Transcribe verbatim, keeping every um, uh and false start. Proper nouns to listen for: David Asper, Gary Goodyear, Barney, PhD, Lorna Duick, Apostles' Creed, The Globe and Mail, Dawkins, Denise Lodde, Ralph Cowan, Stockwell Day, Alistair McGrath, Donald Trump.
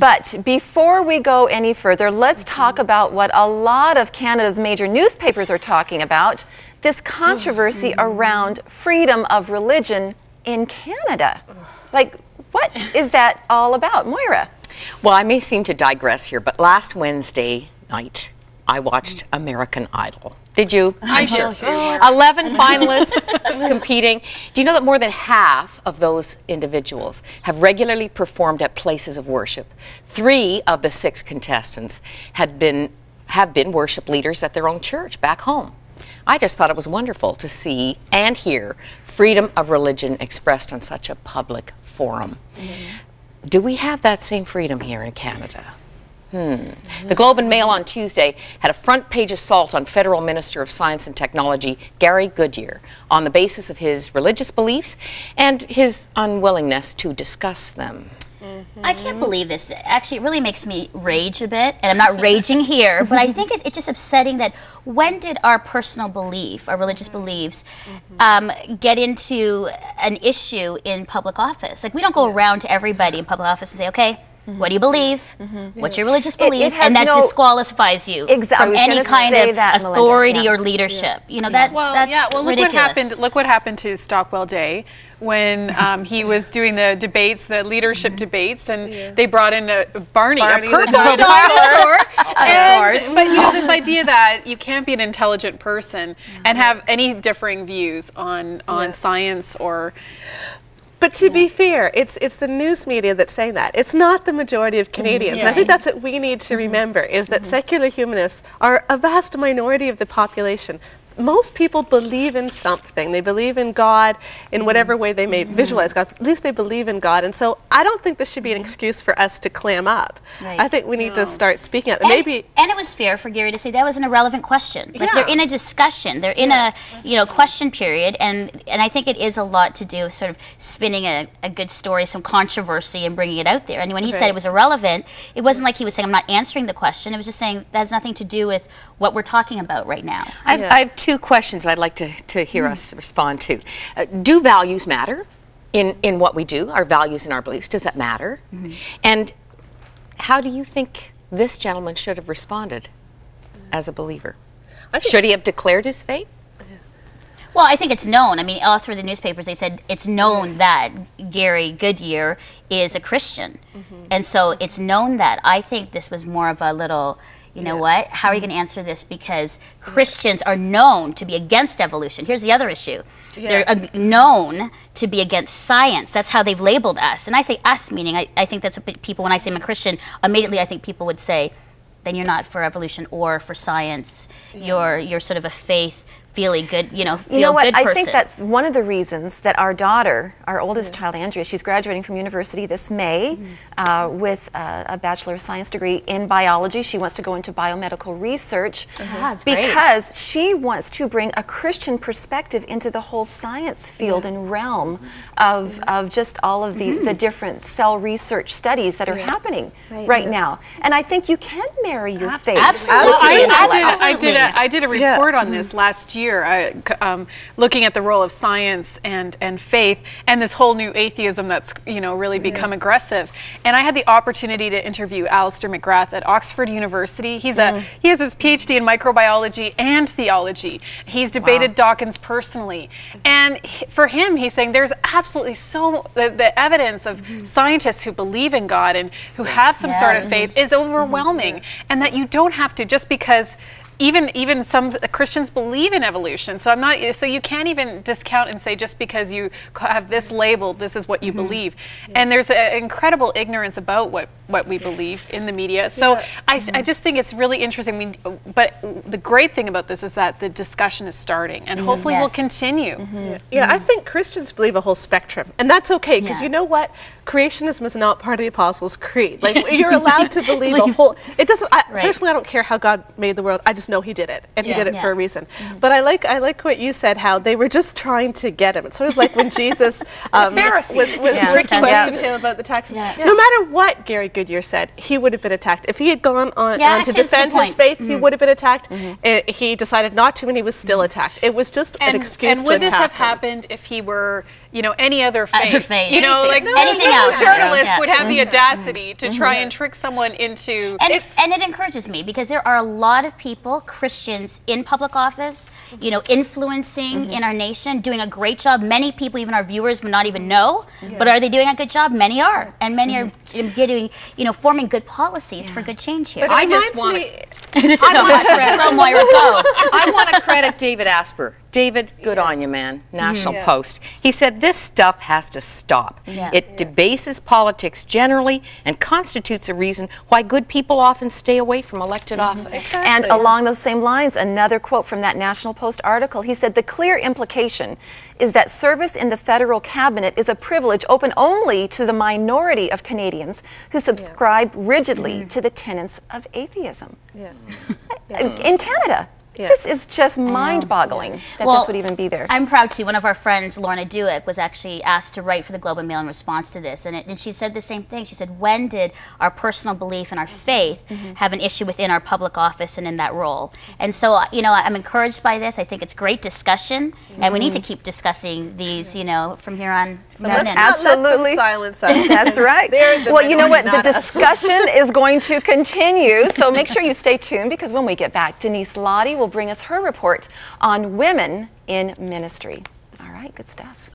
But before we go any further, let's talk about what a lot of Canada's major newspapers are talking about, this controversy around freedom of religion in Canada. Like, what is that all about? Moira? Well, I may seem to digress here, but last Wednesday night, I watched American Idol. Did you? I'm sure. eleven finalists competing. Do you know that more than half of those individuals have regularly performed at places of worship? Three of the six contestants had been, have been worship leaders at their own church back home. I just thought it was wonderful to see and hear freedom of religion expressed on such a public forum. Mm-hmm. Do we have that same freedom here in Canada? Hmm. The Globe and Mail on Tuesday had a front-page assault on Federal Minister of Science and Technology Gary Goodyear on the basis of his religious beliefs and his unwillingness to discuss them. Mm-hmm. I can't believe this. Actually, it really makes me rage a bit, and I'm not raging here, but I think it's, it's just upsetting that when did our personal belief, our religious mm-hmm. beliefs, um, get into an issue in public office? Like, we don't go yeah. around to everybody in public office and say, okay, what do you believe? Mm-hmm. What's your religious belief? It, it and that no disqualifies you exactly. from any kind of that, authority yeah. or leadership. Yeah. You know, yeah. that, well, that's yeah. well, look ridiculous. What happened, look what happened to Stockwell Day when um, he was doing the debates, the leadership mm-hmm. debates, and yeah. they brought in a Barney, Barney a purple dinosaur. And, but you know, this idea that you can't be an intelligent person mm-hmm. and have any differing views on, on yeah. science or... But to yeah. be fair, it's it's the news media that's saying that. It's not the majority of Canadians. Mm, yeah. And I think that's what we need to mm-hmm. remember, is that mm-hmm. secular humanists are a vast minority of the population. Most people believe in something. They believe in God in whatever way they may mm-hmm. visualize God. At least they believe in God. And so I don't think this should be an excuse for us to clam up. Right. I think we need no. to start speaking up. And, Maybe and it was fair for Gary to say that was an irrelevant question. Like yeah. they're in a discussion. They're in yeah. a you know question period. And and I think it is a lot to do with sort of spinning a, a good story, some controversy, and bringing it out there. And when he right. said it was irrelevant, it wasn't like he was saying, I'm not answering the question. It was just saying that has nothing to do with what we're talking about right now. I've, yeah. I've two questions I'd like to, to hear mm. us respond to. Uh, do values matter in, in what we do? Our values and our beliefs, does that matter? Mm. And how do you think this gentleman should have responded as a believer? Should he have declared his faith? Well, I think it's known. I mean, all through the newspapers, they said it's known that Gary Goodyear is a Christian. Mm-hmm. And so it's known that. I think this was more of a little... You know yeah. what? How are you going to answer this? Because Christians are known to be against evolution. Here's the other issue. Yeah. They're uh, known to be against science. That's how they've labeled us. And I say us, meaning I, I think that's what people, when I say I'm a Christian, immediately I think people would say, then you're not for evolution or for science. Yeah. You're, you're sort of a faith, feely good, you know, feel you know what? good person. I think that's one of the reasons that our daughter, our oldest yeah. child, Andrea, she's graduating from university this May mm-hmm. uh, with a, a Bachelor of Science degree in biology. She wants to go into biomedical research mm-hmm. ah, that's because great. she wants to bring a Christian perspective into the whole science field yeah. and realm of, mm-hmm. of just all of the, mm-hmm. the different cell research studies that are yeah. happening right, right yeah. now. And I think you can marry your Absolutely. faith. Absolutely. Well, I, I, did, I, did a, I did a report yeah. on this last year. Uh, um, looking at the role of science and and faith and this whole new atheism that's you know really become yeah. aggressive. And I had the opportunity to interview Alistair McGrath at Oxford University. He's mm. a he has his P H D in microbiology and theology. He's debated wow. Dawkins personally, mm-hmm. and he, for him, he's saying there's absolutely so the, the evidence of mm-hmm. scientists who believe in God and who have some yes. sort of faith is overwhelming, mm-hmm. and that you don't have to just because. Even even some Christians believe in evolution, so I'm not. So you can't even discount and say just because you have this label, this is what you mm-hmm. believe. Yeah. And there's an incredible ignorance about what what we believe in the media. So yeah. I mm-hmm. I just think it's really interesting. I mean, but the great thing about this is that the discussion is starting, and mm-hmm. hopefully yes. will continue. Mm-hmm. Yeah, yeah mm-hmm. I think Christians believe a whole spectrum, and that's okay because yeah. you know what, creationism is not part of the Apostles' Creed. Like you're allowed to believe a whole. It doesn't. I, right. Personally, I don't care how God made the world. I just no, he did it, and yeah, he did it yeah. for a reason. Mm-hmm. But I like I like what you said, how they were just trying to get him. It's sort of like when Jesus um, was, was yeah, questioned yeah. him about the taxes. Yeah. Yeah. No matter what Gary Goodyear said, he would have been attacked. If he had gone on, yeah, on to defend his faith, mm-hmm. he would have been attacked. Mm-hmm. It, he decided not to, and he was still mm-hmm. attacked. It was just and, an excuse and to attack And would this have him. happened if he were... you know, any other faith. Other faith. You know, like no, anything no else. journalist yeah. would have mm-hmm. the audacity to mm-hmm. try and trick someone into... And, it's, and it encourages me, because there are a lot of people, Christians, in public office, you know, influencing mm-hmm. in our nation, doing a great job. Many people, even our viewers, would not even know, yeah. but are they doing a good job? Many are. And many mm-hmm. are getting, you know, forming good policies yeah. for good change here. But I just want to... This is I so want to credit. Go, Moira, go. I want to credit David Asper. David, good yeah. on you, man. National mm-hmm. yeah. Post. He said, this stuff has to stop. Yeah. It yeah. debases politics generally and constitutes a reason why good people often stay away from elected mm-hmm. office. Exactly. And along those same lines, another quote from that National Post article, he said, the clear implication is that service in the federal cabinet is a privilege open only to the minority of Canadians who subscribe yeah. rigidly mm-hmm. to the tenets of atheism. Yeah. yeah. In Canada. Yeah. This is just mind-boggling yeah. that well, this would even be there. I'm proud to. One of our friends, Lorna Duick, was actually asked to write for the Globe and Mail in response to this, and, it, and she said the same thing. She said, when did our personal belief and our faith mm-hmm. have an issue within our public office and in that role? And so, you know, I'm encouraged by this. I think it's great discussion, mm-hmm. and we need to keep discussing these, you know, from here on. But let's not absolutely let them silence us. That's right. The well, you know what? The discussion is going to continue, so make sure you stay tuned, because when we get back, Denise Lodde will bring us her report on women in ministry. All right, good stuff.